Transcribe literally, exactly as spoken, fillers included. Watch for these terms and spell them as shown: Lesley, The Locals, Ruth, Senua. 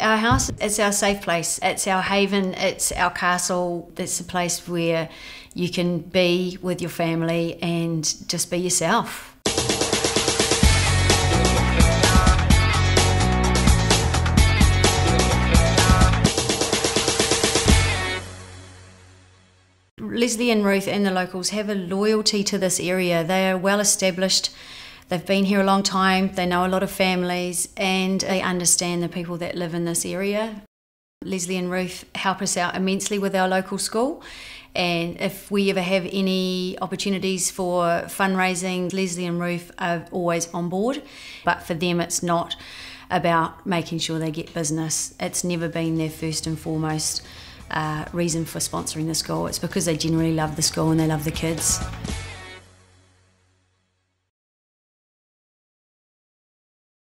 Our house, it's our safe place. It's our haven, it's our castle. It's a place where you can be with your family and just be yourself. Lesley and Ruth and the locals have a loyalty to this area. They are well established, they've been here a long time, they know a lot of families and they understand the people that live in this area. Lesley and Ruth help us out immensely with our local school, and if we ever have any opportunities for fundraising, Lesley and Ruth are always on board, but for them it's not about making sure they get business. It's never been their first and foremost Uh, reason for sponsoring the school. It's because they generally love the school and they love the kids.